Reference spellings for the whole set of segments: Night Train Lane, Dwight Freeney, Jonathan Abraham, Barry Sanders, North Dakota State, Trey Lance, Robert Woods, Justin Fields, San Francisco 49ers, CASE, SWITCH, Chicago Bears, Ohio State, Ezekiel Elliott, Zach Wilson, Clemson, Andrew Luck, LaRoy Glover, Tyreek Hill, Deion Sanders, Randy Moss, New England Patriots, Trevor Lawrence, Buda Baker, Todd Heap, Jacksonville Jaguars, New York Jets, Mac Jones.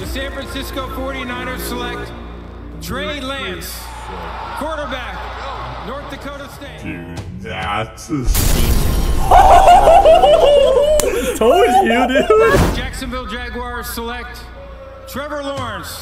The San Francisco 49ers select Trey Lance, quarterback, North Dakota State. Dude, that's a Told you, dude. Jacksonville Jaguars select Trevor Lawrence.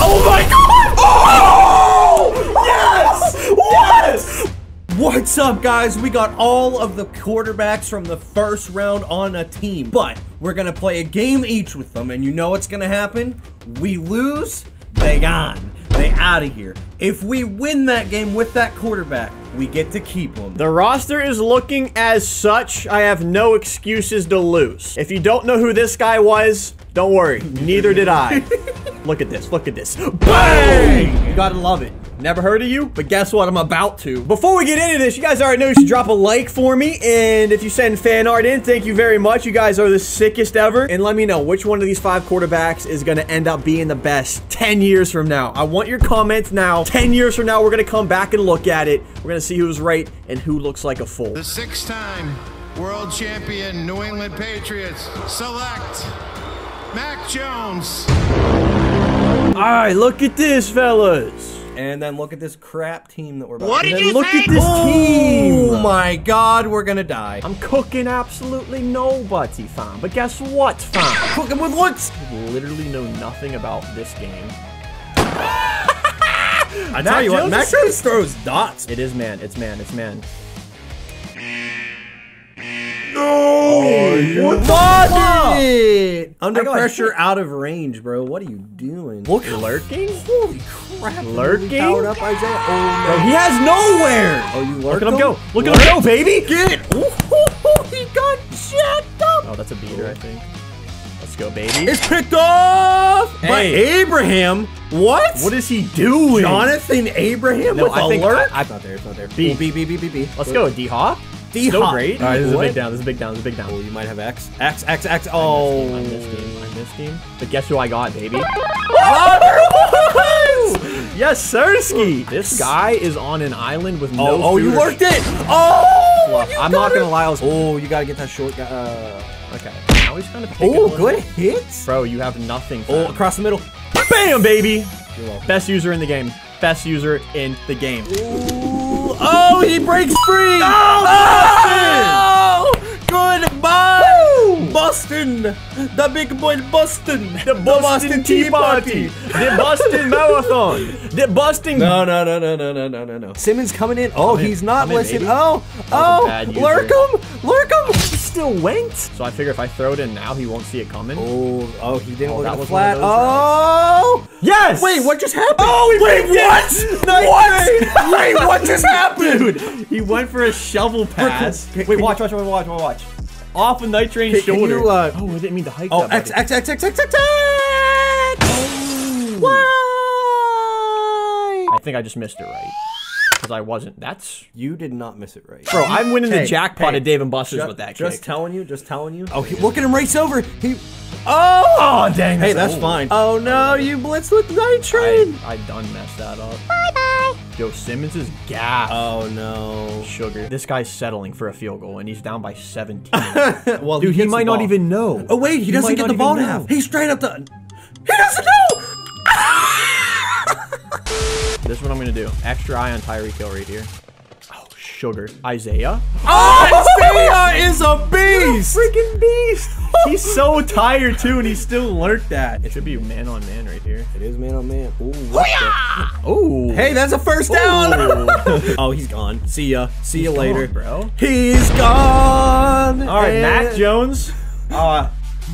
Oh my God! Oh! Yes! Yes! What's up, guys? We got all of the quarterbacks from the first round on a team, but we're gonna play a game each with them, and you know what's gonna happen. We lose, they gone. They out of here. If we win that game with that quarterback, we get to keep them. The roster is looking as such. I have no excuses to lose. If you don't know who this guy was, don't worry. Neither did I. Look at this. Look at this. Bang! You gotta love it. Never heard of you, but guess what? I'm about to. Before we get into this, you guys already know you should drop a like for me. And if you send fan art in, thank you very much. You guys are the sickest ever. And let me know which one of these 5 quarterbacks is going to end up being the best 10 years from now. I want your comments now. 10 years from now, we're going to come back and look at it. We're going to see who's right and who looks like a fool. The 6-time world champion New England Patriots select Mac Jones. All right, look at this, fellas. And then look at this crap team that we're about. What did you say? Look at this team. Oh my God, we're gonna die. I'm cooking absolutely nobody, fam. But guess what, fam? I'm cooking with looks. I literally know nothing about this game. I tell you what, Mac Jones throws dots. It is man. It's man. It's man. What? Under pressure, out of range, bro. What are you doing? Look, lurking? Holy crap. Lurking? Powered up, Isaiah. Oh, bro, he has nowhere. Oh, you lurk. Look at him go. Look at him go, baby. Get it. Ooh, he got jacked up. Oh, that's a beater, I think. Let's go, baby. It's picked off by Abraham. What? What is he doing? Jonathan Abraham with a lurk? I'm not there. It's not there. B, B, B, B, B, B. Let's go, D-Hop. So great. All right, this is a big down. This is a big down. This is a big down. Oh, you might have X. X, X, X. Oh. I missed him. I missed him. But guess who I got, baby? Yes, Sirski. This guy is on an island with no. Oh, you worked it. Oh. I'm not going to lie. Oh, you got to get that short guy. Okay. Now he's kind of. Oh, good hits. Bro, you have nothing. Oh, across the middle. Bam, baby. Best user in the game. Best user in the game. Oh, he breaks free! Oh, Boston! Oh, goodbye! Woo! Boston! The big boy Boston! The Boston Tea Party! The Boston Marathon! The Boston... No. Simmons coming in. Oh, he's not listening. Oh, lurk him! Lurk him! He still went. So I figure if I throw it in now, he won't see it coming. Oh, he didn't look at the flat. Oh! Yes! Wait, what just happened? Oh, he wait, what? What? Wait, what just happened? Dude, he went for a shovel pass. Wait, watch. Off of Night Train's shoulder. Oh, I didn't mean to hike that. Oh, X. Why? I think I just missed it right. Because I wasn't. That's... You did not miss it right. Bro, I'm winning the jackpot of Dave and Buster's with that kick. Just telling you. Oh, look at him race over. He... Oh, dang. Hey, that's fine. Oh, no, you blitzed with Night Train. I done messed that up. Bye-bye. Yo, Simmons is gassed. Oh, no. Sugar. This guy's settling for a field goal, and he's down by 17. Well, dude, he might not even know. Oh, wait, he doesn't get the ball now. He's straight up the... He doesn't know! This is what I'm going to do. Extra eye on Tyreek Hill right here. Sugar. Isaiah. Isaiah is a beast! What a freaking beast! He's so tired too, and he still lurked that. It should be man on man right here. It is man on man. Oh, hey, that's a first down! Oh, he's gone. See ya. See ya later, bro. He's gone. All right, Mac Jones.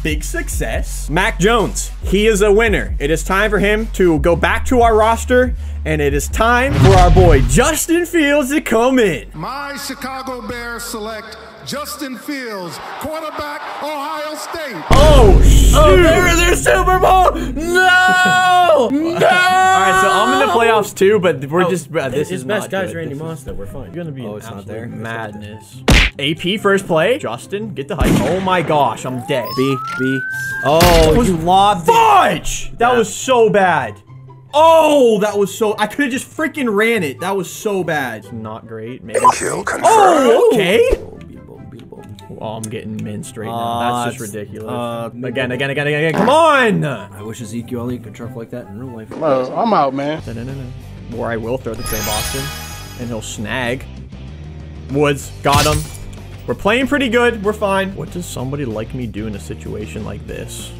Big success. Mac Jones, he is a winner. It is time for him to go back to our roster, and it is time for our boy Justin Fields to come in. My Chicago Bears select Justin Fields, quarterback, Ohio State. Oh, shoot. Oh, they're in their Super Bowl. No! No! All right, so I'm in the playoffs too, but we're just... This is best guys, good. Randy Moss, though. We're fine. You're going to be in absolute madness. AP first play. Justin, get the hype. Oh, my gosh. I'm dead. B. Oh, you lobbed fudge! It. That was so bad. Oh, that was so... I could have just freaking ran it. That was so bad. Not great. Maybe. Kill confirmed. Oh, okay. Oh, I'm getting minced right now. That's just ridiculous. Again. Come on! I wish Ezekiel Elliott could truck like that in real life. I'm out, man. Or I will throw the Trey Boston, and he'll snag. Woods, got him. We're playing pretty good. We're fine. What does somebody like me do in a situation like this?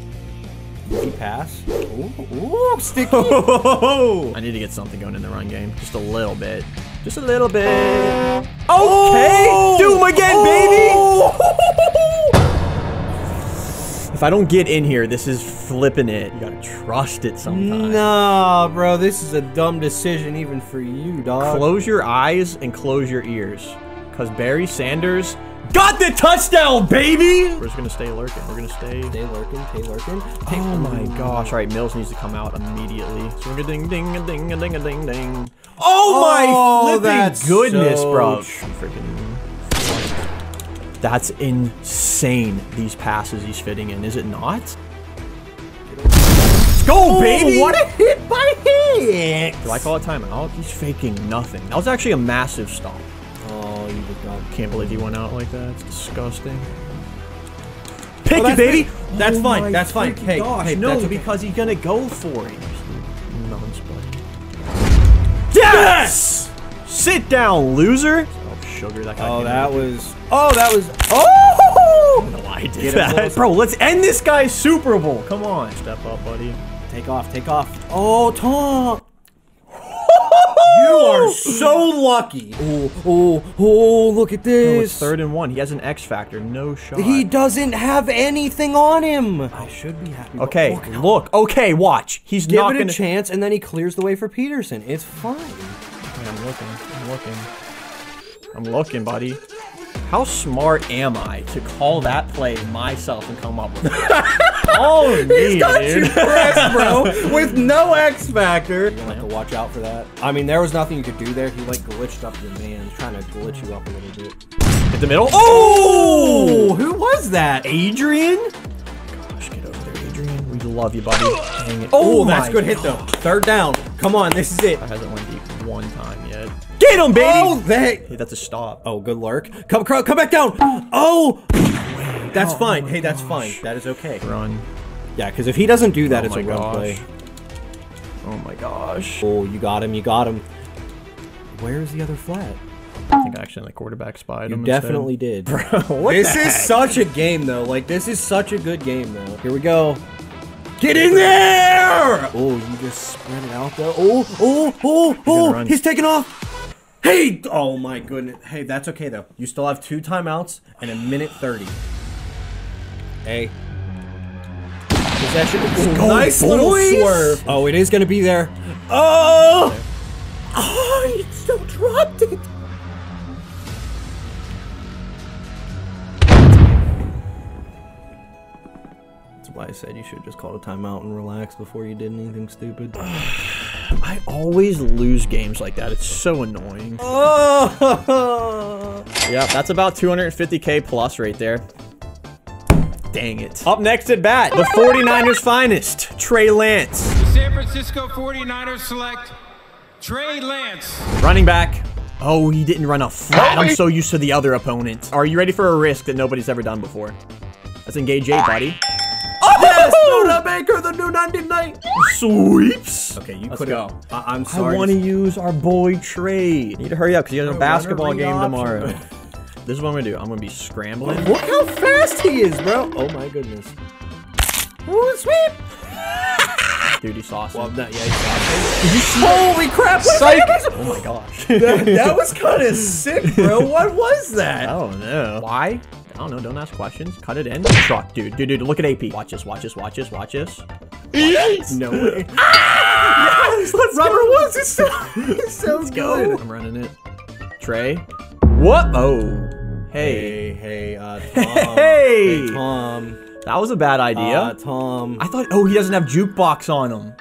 Pass. Ooh, sticky. I need to get something going in the run game. Just a little bit. Just a little bit. Okay. Oh! Do him again, baby. If I don't get in here, this is flipping it. You gotta trust it sometimes. Nah, bro. This is a dumb decision even for you, dog. Close your eyes and close your ears. Because Barry Sanders got the touchdown, baby! We're just gonna stay lurking. We're gonna stay lurking. Oh my gosh. All right, Mills needs to come out immediately. Swing ding. Oh my flipping goodness, so bro. Freaking. That's insane. These passes he's fitting in, is it not? Let's go, baby! What a hit by hit! Do I call a timeout? He's faking nothing. That was actually a massive stomp. Can't believe he went out like that. It's disgusting. Pick it, baby! That's fine. That's fine. Hey, no, because he's gonna go for it. Yes! Sit down, loser! Oh, sugar, that guy. Oh! No, I did that. Bro, let's end this guy's Super Bowl. Come on. Step up, buddy. Take off, take off. Oh, Tom! You are so lucky. Oh, look at this. Oh, it's 3rd and 1. He has an X factor. No shot. He doesn't have anything on him. I should be happy. Okay, look. Okay, watch. He's not gonna... Give it a chance, and then he clears the way for Peterson. It's fine. Man, I'm looking, buddy. How smart am I to call that play myself and come up with it? Oh, he's got you pressed, bro, with no X factor. You're gonna have to watch out for that. I mean, there was nothing you could do there. He like glitched up your man, trying to glitch you up a little bit. Hit the middle. Oh, who was that? Adrian? Gosh, get over there, Adrian. We love you, buddy. Dang it. Oh, that's good hit though. 3rd down. Come on, this is it. I hasn't went deep one time yet. Get him, baby! Oh, hey, that's a stop. Oh, good lurk. Come back down! Oh! That's fine. Oh, hey, that's fine. That is okay. Run. Yeah, because if he doesn't do that, it's a run play. Oh my gosh. Oh, you got him. You got him. Where's the other flat? I think I accidentally quarterback spied him. You definitely did. Bro, what the heck? This is such a game, though. Like, this is such a good game, though. Here we go. Get in there! Oh, you just spread it out, though. Oh! He's taking off! Hey! Oh my goodness. Hey, that's okay though. You still have 2 timeouts and 1:30. Hey. Possession. Ooh, nice little swerve. Oh, it is gonna be there. Oh! Oh, he still dropped it. That's why I said you should just call a timeout and relax before you did anything stupid. I always lose games like that. It's so annoying. Oh! Yeah, that's about 250K plus right there. Dang it. Up next at bat, the 49ers finest, Trey Lance. The San Francisco 49ers select Trey Lance. Running back. Oh, he didn't run a flat. I'm so used to the other opponent. Are you ready for a risk that nobody's ever done before? Let's engage 8, buddy. Oh, yes! Buda Baker, the new 99! Sweeps! Okay, you could go. I'm sorry. I want to use our boy Trey. Need to hurry up because you have a basketball game tomorrow. This is what I'm going to do. I'm going to be scrambling. Look how fast he is, bro. Oh, my goodness. Ooh, sweep! Dude, he's saucing. Well, not yet. Holy crap! Psych! Oh, my gosh. That was kind of sick, bro. What was that? I don't know. Why? I don't know, don't ask questions. Cut it in. Truck, dude. Dude, look at AP. Watch this. Yes! No way. Ah! Yes! Let's Robert go. Woods is so, let's good. Go. I'm running it. Trey. What? Oh. Hey, Tom. Hey, Tom. That was a bad idea. Tom. I thought, oh, he doesn't have jukebox on him.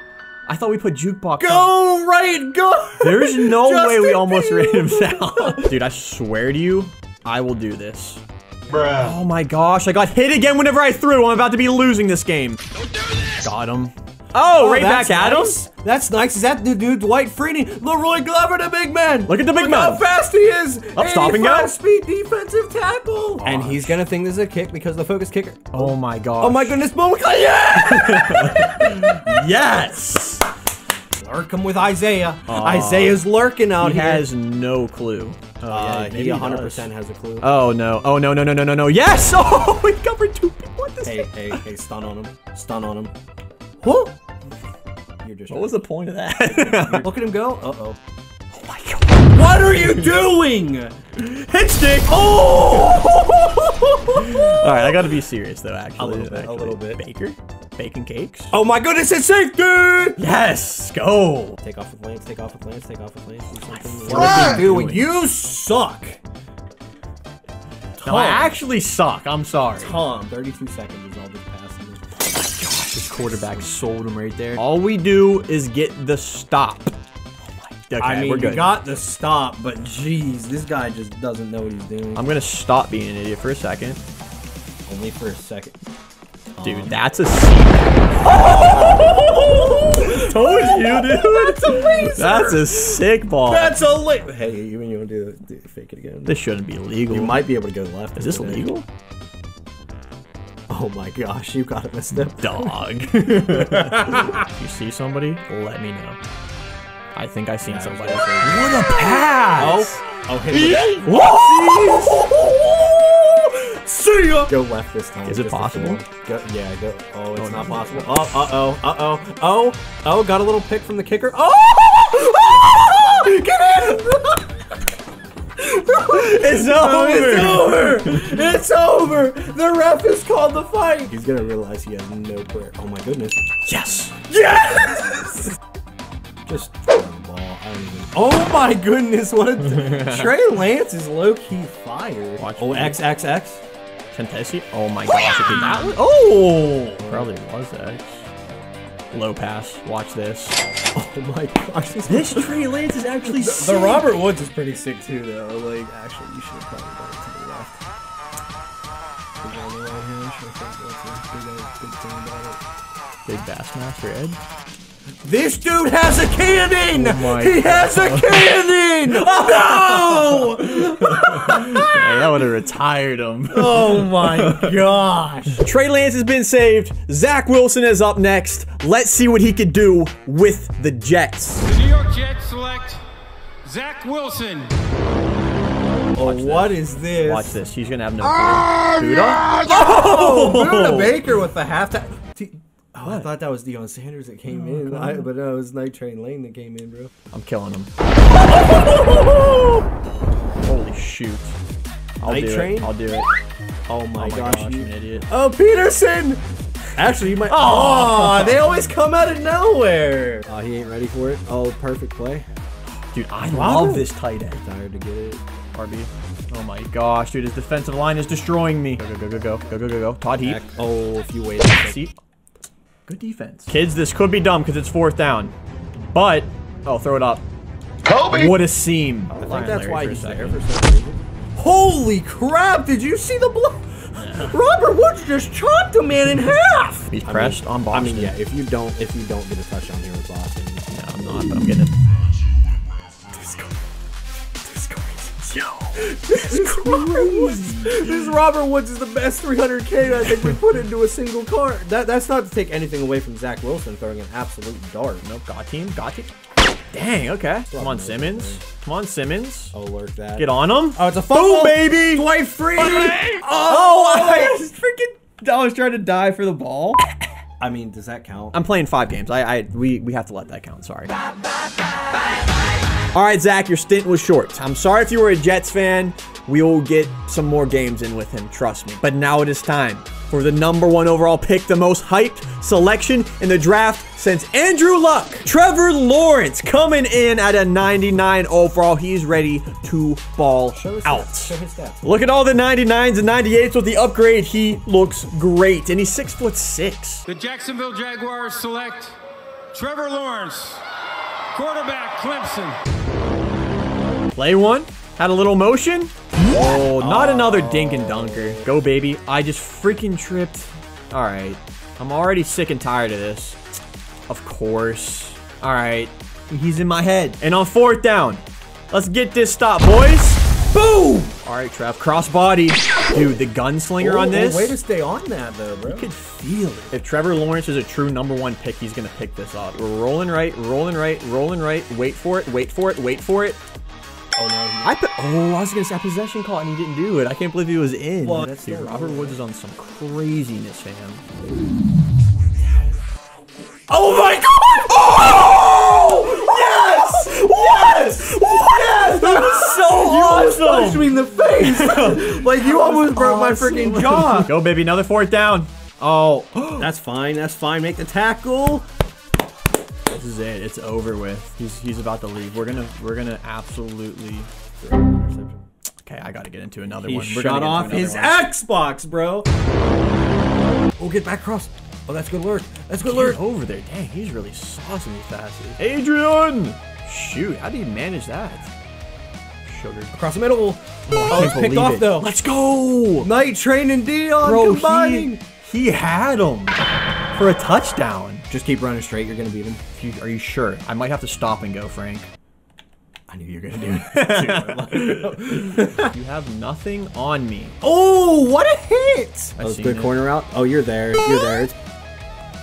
I thought we put jukebox on. Go, right, go. There's no way we almost ran him down. Dude, I swear to you, I will do this. Bruh. Oh my gosh, I got hit again whenever I threw. I'm about to be losing this game. Don't do this. Got him. Oh, right back at him? That's nice. Is that the dude, Dwight Freeney? LaRoy Glover, the big man. Look at the big man. Look how fast he is. Up, stopping guy. Speed defensive tackle. And he's going to think this is a kick because the focus kicker. Oh, my God. Oh, my goodness. Yeah. Yes. Lurk him with Isaiah. Isaiah's lurking out here. He has no clue. He 100% has a clue. Oh, no. Oh, no, no, no, no, no, no. Yes. Oh, he covered two people at this time. Hey, stun on him. Stun on him. Whoa. What was the point of that? Look at him go. Uh-oh. Oh, my God. What are you doing? Hit stick. Oh! All right, I got to be serious, though, actually. A little bit. Baker? Bacon cakes? Oh, my goodness, it's safety! Yes, go. Take off with Lance, take off with Lance, take off with Lance. What are you doing? You suck. No, I actually suck. I'm sorry. Tom, 32 seconds is all this passing. This quarterback sold him right there. All we do is get the stop. Okay, I mean, we got the stop, but geez, this guy just doesn't know what he's doing. I'm going to stop being an idiot for a second. Only for a second. Dude, that's a C. Told you, dude. That's a laser. That's a sick ball. That's a laser. Hey, even you want to do the fake it again? This shouldn't be legal. You might be able to go left. Is this legal? Oh my gosh, you got it, Mr. Dog. If you see somebody, let me know. I think I seen somebody. What a pass! Oh, hey, whoa! See ya! Go left this time. Is it possible? Yeah, go. Oh, it's not possible. Oh, got a little pick from the kicker. Oh! Get in! It's over. It's over. It's over. The ref has called the fight. He's going to realize he has no prayer. Oh, my goodness. Yes. Yes. Just throw the ball. I don't even... Oh, my goodness. What a... Trey Lance is low-key fired. Watch X. Contessi. Oh, my gosh. Oh. Probably was X. Low pass. Watch this. Oh my gosh. This Trey Lance is actually sick. The Robert Woods is pretty sick too, though. Like, actually, you should have probably gone to the left. Big Bassmaster Ed. This dude has a cannon! Oh he has a cannon! Oh no! Man, that would have retired him. Oh my gosh. Trey Lance has been saved. Zach Wilson is up next. Let's see what he could do with the Jets. The New York Jets select Zach Wilson. Oh, what is this? Watch this. He's going to have no clue. Buda? Oh, Buda Baker with the halftime. Oh, I thought that was Deion Sanders that came in. But no, it was Night Train Lane that came in, bro. I'm killing him. Holy shoot. I'll do it. Oh my gosh, you an idiot. Oh, Peterson! Actually, you might. Oh, they always come out of nowhere. Oh, he ain't ready for it. Oh, perfect play. Dude, I love this tight end. Tired to get it. RB. Oh my gosh, dude, his defensive line is destroying me. Go, go, go, go, go, go, go, go. Todd Heap. Oh, if you wait. See? Good defense. Kids, this could be dumb because it's fourth down. But, oh, throw it up. Kobe! What a seam. I think that's why he's there for some reason. Holy crap, did you see the blow? Yeah. Robert Woods just chopped a man in half. He's pressed on Boston. I mean, yeah, if you don't get a touchdown here with Boston. Yeah, I'm not, but I'm getting it. This Robert Woods is the best 300K I think we put into a single card. That's not to take anything away from Zach Wilson throwing an absolute dart. Nope, got team. Dang, okay. Come on, Simmons. Come on, Simmons. Oh, lurk that. Get on him. Oh, it's a fumble. Boom, baby. Dwight Freeney. I was trying to die for the ball. I mean, does that count? I'm playing 5 games. We have to let that count. Sorry. Bye, bye, bye, bye, bye. All right, Zach, your stint was short. I'm sorry if you were a Jets fan. We will get some more games in with him, trust me. But now it is time for the #1 overall pick, the most hyped selection in the draft since Andrew Luck. Trevor Lawrence coming in at a 99 overall. He's ready to ball out. Show his stats. Look at all the 99s and 98s with the upgrade. He looks great, and he's 6'6". The Jacksonville Jaguars select Trevor Lawrence, quarterback, Clemson. Play one. Had a little motion. Oh, not another dink and dunker. Go, baby. I just freaking tripped. All right. I'm already sick and tired of this. Of course. All right. He's in my head. And on fourth down, let's get this stop, boys. Boom! All right, Trav. Crossbody. Dude, the gunslinger on this. Way to stay on that, though, bro. You could feel it. If Trevor Lawrence is a true #1 pick, he's going to pick this up. We're rolling right, rolling right, rolling right. Wait for it, wait for it, wait for it. Oh, no. I was going to say, I possession call, and he didn't do it. I can't believe he was in. Well, that's dude, Robert Woods is on some craziness, fam. Oh, my God! Oh! Yes! Yes! Yes! Yes! That was so awesome! You almost punched me in the face! Like, you almost broke my freaking jaw! Go, baby. Another fourth down. Oh, that's fine. That's fine. Make the tackle. This is it. It's over with. He's about to leave. We're gonna absolutely. Okay, I gotta get into another one. He shot off his Xbox, bro. We'll get back cross. Oh, that's good lurk. That's good lurk. Over there. Dang, he's really saucing these passes. Adrian! Shoot, how do you manage that? Sugar. Across the middle. Oh, he's picked off though. Let's go! Night Train and Dion combining. He had him for a touchdown. Just keep running straight. You're going to beat him. Are you sure? I might have to stop and go, Frank. I knew you were going to do it. You have nothing on me. Oh, what a hit. That was a good corner out. Oh, you're there. You're there.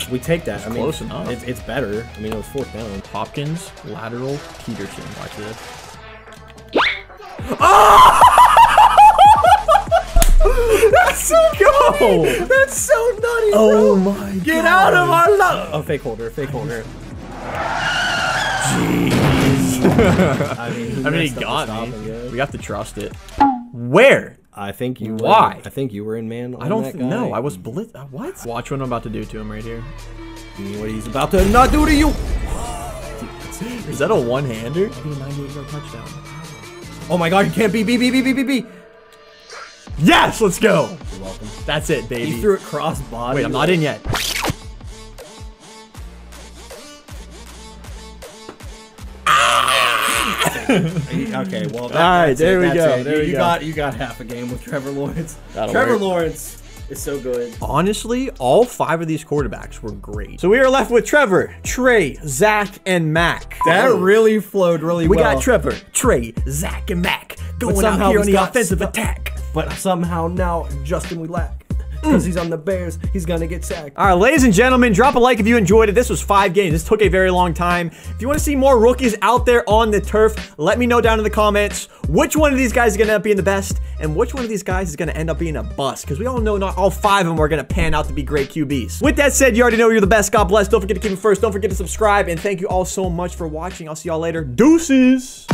We take that. I mean, close enough. It's better. I mean, it was fourth down. Hopkins, lateral, Peterson. Watch this. Oh! That's so cool. That's so nutty, bro. Oh, my God. Get out of our love. Oh, fake holder. Fake holder. Jeez. I mean, he got me. We have to trust it. Where? I think you were. I think you were in man. I don't know. I was blitz. What? Watch what I'm about to do to him right here. What he's about to not do to you. Dude, is that a one-hander? Touchdown. Oh, my God. You can't be. B. Yes, let's go. You're welcome. That's it, baby. He threw it cross body. Wait, I'm not in yet. Okay, well, all right, there we go. There we go. You got half a game with Trevor Lawrence. Trevor Lawrence is so good. Honestly, all 5 of these quarterbacks were great. So we are left with Trevor, Trey, Zach, and Mac. That really flowed really well. We got Trevor, Trey, Zach, and Mac going out here on the offensive attack. But somehow now, Justin, we lack. Because he's on the Bears, he's going to get sacked. All right, ladies and gentlemen, drop a like if you enjoyed it. This was 5 games. This took a very long time. If you want to see more rookies out there on the turf, let me know down in the comments which one of these guys is going to end up being the best and which one of these guys is going to end up being a bust, because we all know not all 5 of them are going to pan out to be great QBs. With that said, you already know you're the best. God bless. Don't forget to keep it first. Don't forget to subscribe. And thank you all so much for watching. I'll see y'all later. Deuces.